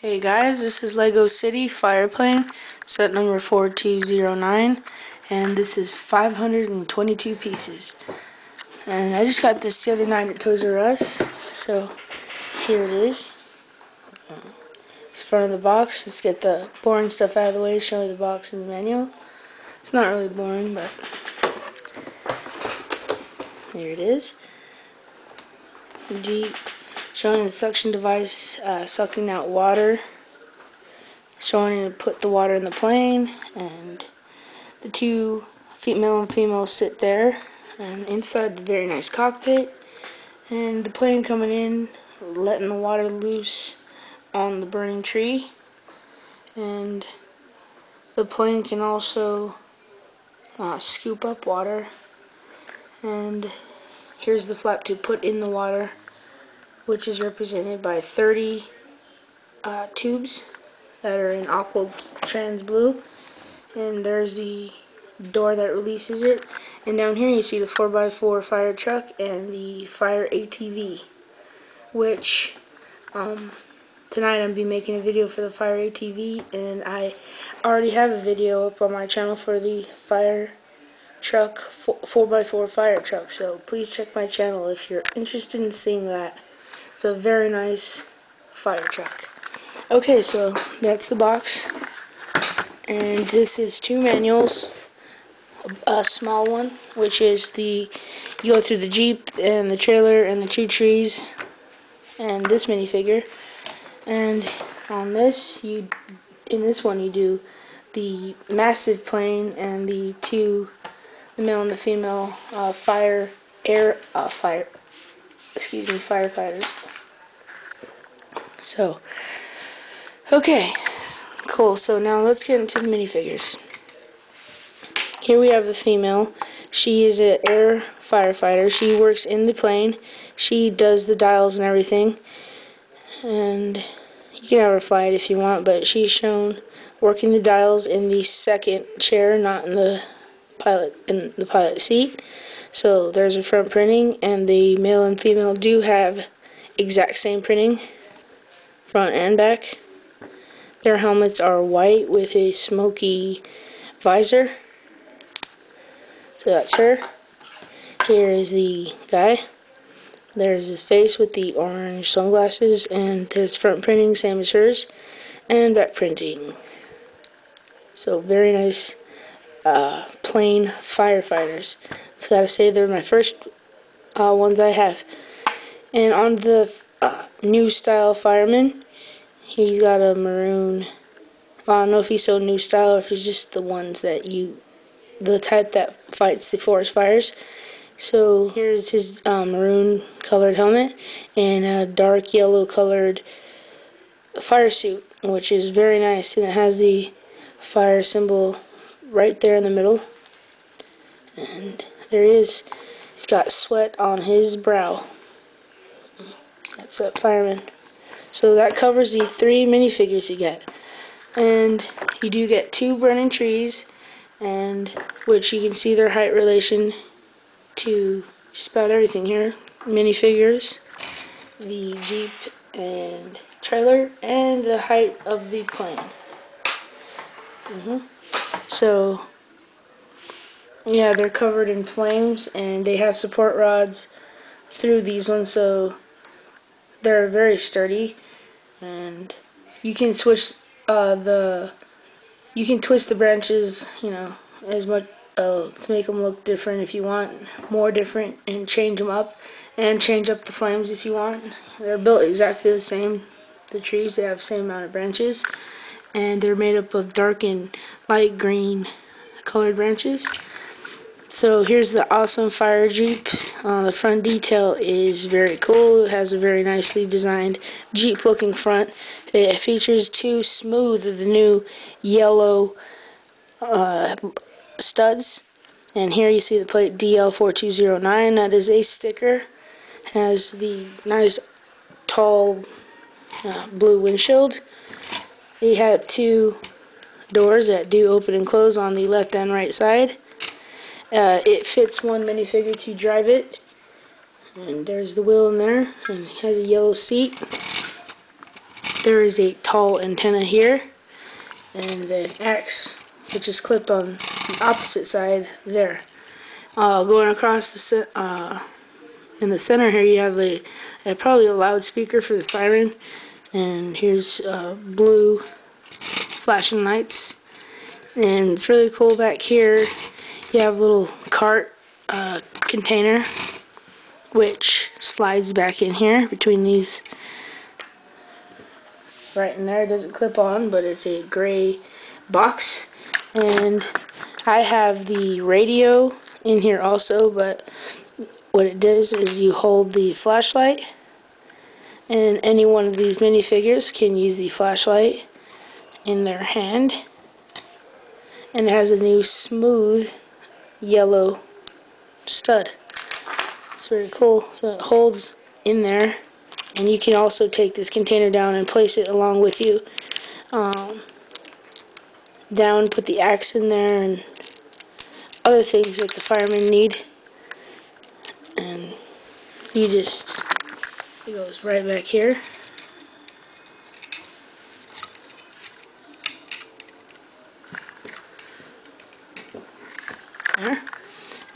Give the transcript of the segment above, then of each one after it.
Hey guys, this is Lego City Fireplane, set number 4209, and this is 522 pieces. And I just got this the other night at Toys R Us, so here it is. It's in front of the box. Let's get the boring stuff out of the way, show you the box and the manual. It's not really boring, but here it is. Showing the suction device sucking out water, showing you to put the water in the plane, and the two male and female sit there, and inside the very nice cockpit, and the plane coming in, letting the water loose on the burning tree. And the plane can also scoop up water, and here's the flap to put in the water, which is represented by 30 tubes that are in aqua trans blue. And there's the door that releases it. And down here you see the 4x4 fire truck and the fire ATV, which tonight I'll be making a video for the fire ATV. And I already have a video up on my channel for the fire truck, 4x4 fire truck. So please check my channel if you're interested in seeing that. It's a very nice fire truck. Okay, so that's the box. And this is two manuals. A small one, which is you go through the Jeep and the trailer and the two trees and this minifigure. And on this, in this one you do the massive plane and the male and the female firefighters. So, okay, cool. So now let's get into the minifigures. Here we have the female. She is an air firefighter. She works in the plane. She does the dials and everything. And you can have her fly it if you want, but she's shown working the dials in the second chair, not in the pilot seat. So there's a front printing, and the male and female do have exact same printing, front and back. Their helmets are white with a smoky visor. So that's her. Here is the guy. There's his face with the orange sunglasses, and there's front printing, same as hers, and back printing. So very nice plane firefighters. I've got to say they're my first ones I have. And on the new style fireman, he's got a maroon. I don't know if he's so new style or if he's just the ones that the type that fights the forest fires. So here's his maroon colored helmet and a dark yellow colored fire suit, which is very nice, and it has the fire symbol right there in the middle. And there he is. He's got sweat on his brow. That's a fireman. So that covers the three minifigures you get. And you do get two burning trees, and which you can see their height relation to just about everything here. Minifigures, the Jeep and trailer, and the height of the plane. So yeah, they're covered in flames, and they have support rods through these ones, so they're very sturdy. And you can switch you can twist the branches, you know, as much to make them look different if you want, more different, and change them up, and change up the flames if you want. They're built exactly the same. The trees, they have the same amount of branches, and they're made up of dark and light green colored branches. So here's the awesome fire Jeep. The front detail is very cool. It has a very nicely designed Jeep looking front. It features two smooth of the new yellow studs. And here you see the plate DL4209. That is a sticker. Has the nice tall blue windshield. You have two doors that do open and close on the left and right side. It fits one minifigure to drive it, and there's the wheel in there, and it has a yellow seat. There is a tall antenna here and an axe which is clipped on the opposite side there. Going across the in the center here you have the probably a loudspeaker for the siren, and here's blue flashing lights. And it's really cool back here. You have a little cart container which slides back in here between these. Right in there, it doesn't clip on, but it's a gray box. And I have the radio in here also, but what it does is you hold the flashlight, and any one of these minifigures can use the flashlight in their hand. And it has a new smooth yellow stud. It's very cool. So it holds in there, and you can also take this container down and place it along with you. Down, put the axe in there, and other things that the firemen need. And you just, it goes right back here. There.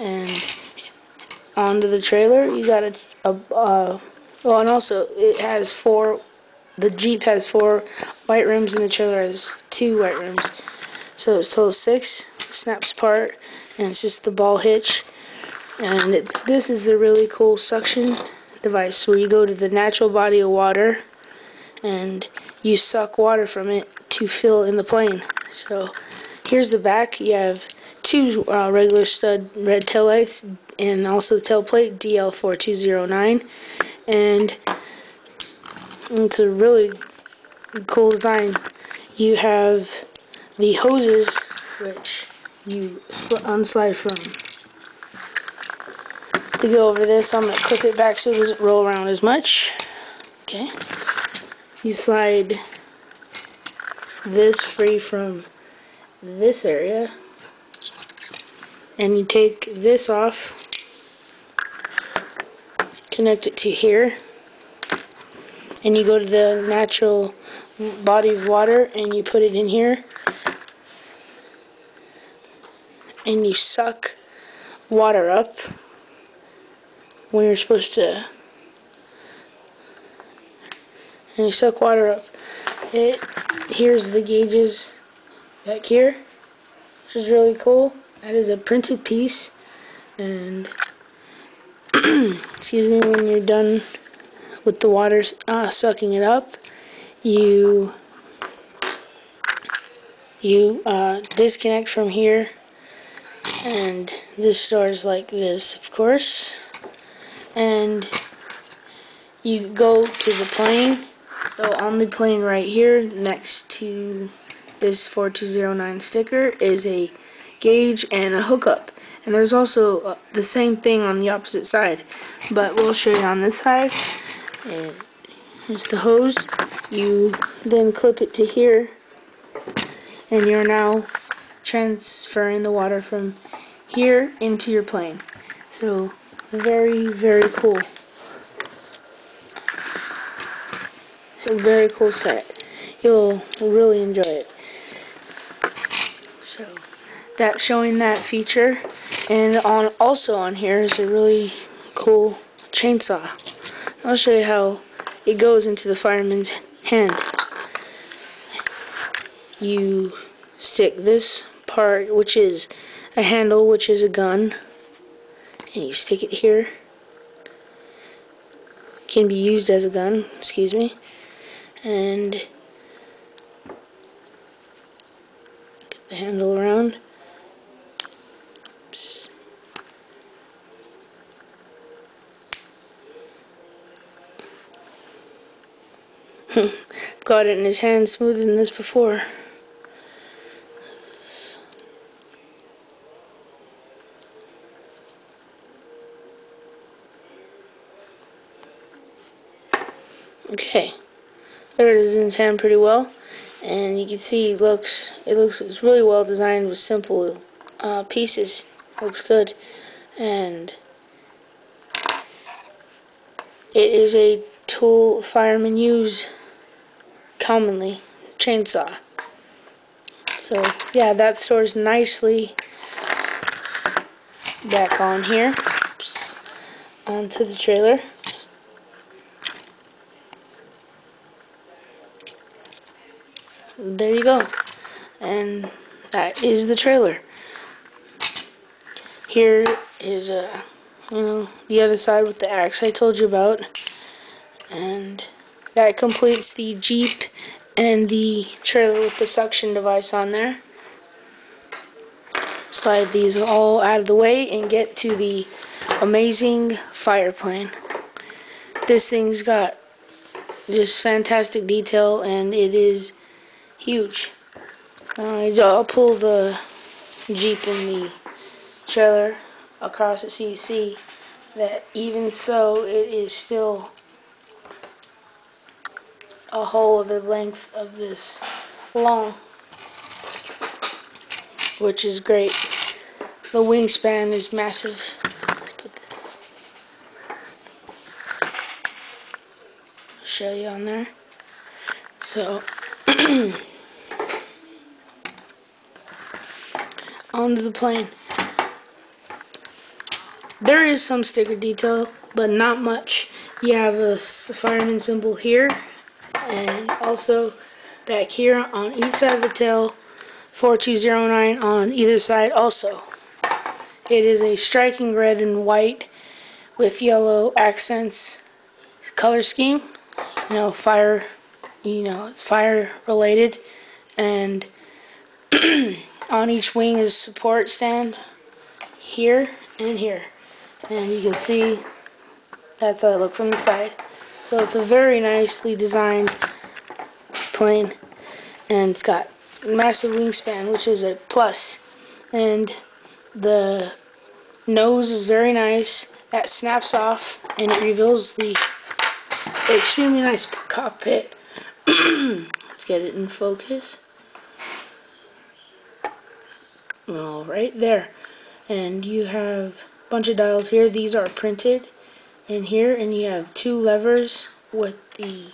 And onto the trailer, you got oh, and also it has the Jeep has 4 white rims and the trailer has 2 white rims. So it's total 6, snaps apart, and it's just the ball hitch. And this is the really cool suction device where you go to the natural body of water and you suck water from it to fill in the plane. So here's the back. You have 2 regular stud red taillights and also the tailplate DL4209, and it's a really cool design. You have the hoses which you unslide from. To go over this, I'm going to clip it back so it doesn't roll around as much. Okay, you slide this free from this area, and you take this off, connect it to here, and you go to the natural body of water and you put it in here, and you suck water up when you're supposed to, and you suck water up. Here's the gauges back here, which is really cool. That is a printed piece, and excuse me, when you're done with the water sucking it up, you disconnect from here, and this stores like this, of course, and you go to the plane. So on the plane right here, next to this 4209 sticker, is a gauge and a hookup, and there's also the same thing on the opposite side, but we'll show you on this side. And here's the hose. You then clip it to here, and you're now transferring the water from here into your plane. So very, very cool. It's a very cool set. You'll really enjoy it. So that's showing that feature, and also on here is a really cool chainsaw. I'll show you how it goes into the fireman's hand. You stick this part, which is a handle, which is a gun, and you stick it here. It can be used as a gun, excuse me, and get the handle around. Got it in his hand smoother than this before. Okay, there it is in his hand pretty well, and you can see it's really well designed with simple pieces. Looks good, and it is a tool firemen use. commonly chainsaw. So yeah, that stores nicely back on here. Oops. Onto the trailer. There you go, and that is the trailer. Here is the other side with the axe I told you about, and that completes the Jeep and the trailer with the suction device on there. Slide these all out of the way and get to the amazing Fireplane. This thing's got just fantastic detail, and it is huge. I'll pull the Jeep and the trailer across it so you see that even so, it is still a whole other length of this long, which is great. The wingspan is massive. Put this. Show you on there. So onto the plane. There is some sticker detail, but not much. You have a fireman symbol here, and also back here on each side of the tail, 4209 on either side also. It is a striking red and white with yellow accents color scheme. You know, fire, you know, it's fire related, and on each wing is support stand here and here, and you can see that's how it looks from the side. So it's a very nicely designed plane, and it's got massive wingspan, which is a plus. And the nose is very nice. That snaps off and it reveals the extremely nice cockpit. Let's get it in focus. All right, there. And you have a bunch of dials here. These are printed in here, and you have two levers with the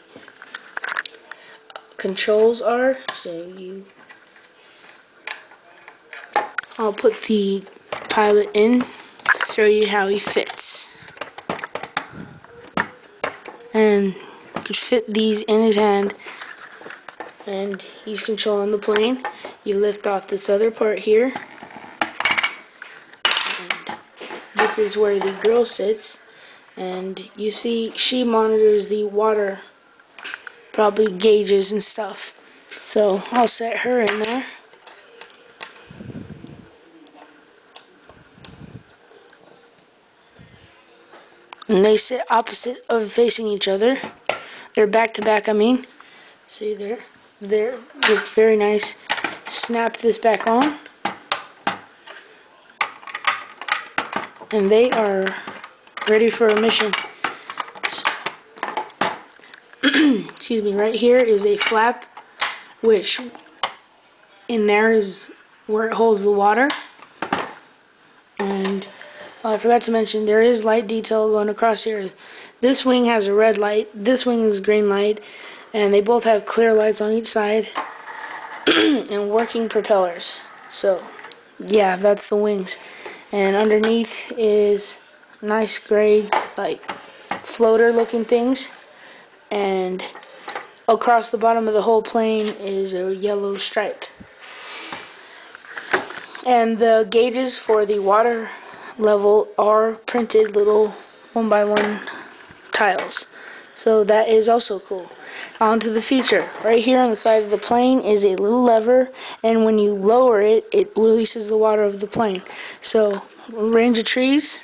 controls are. So I'll put the pilot in to show you how he fits. And you could fit these in his hand, and he's controlling the plane. You lift off this other part here. And this is where the girl sits. And you see she monitors the water, probably gauges and stuff. So I'll set her in there. And they sit opposite of facing each other. They're back to back, I mean. See there? There, look very nice. Snap this back on, and they are ready for a mission. Excuse me. Right here is a flap, which in there is where it holds the water. And I forgot to mention, there is light detail going across here. This wing has a red light, this wing is green light, and they both have clear lights on each side. And working propellers. So yeah, that's the wings. And underneath is nice gray, like, floater looking things. And across the bottom of the whole plane is a yellow stripe. And the gauges for the water level are printed little 1x1 tiles. So that is also cool. On to the feature. Right here on the side of the plane is a little lever, and when you lower it, it releases the water of the plane. So a range of trees,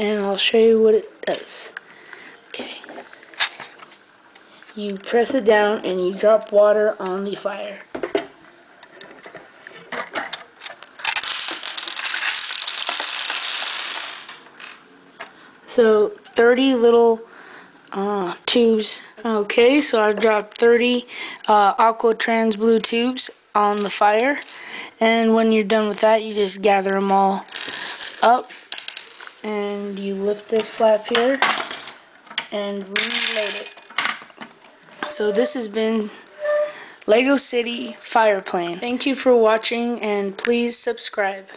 and I'll show you what it does. Okay. You press it down and you drop water on the fire. So 30 little tubes. Okay, so I've dropped 30 aqua trans blue tubes on the fire, and when you're done with that, you just gather them all up, and you lift this flap here and reload it. So this has been Lego City Fireplane. Thank you for watching, and please subscribe.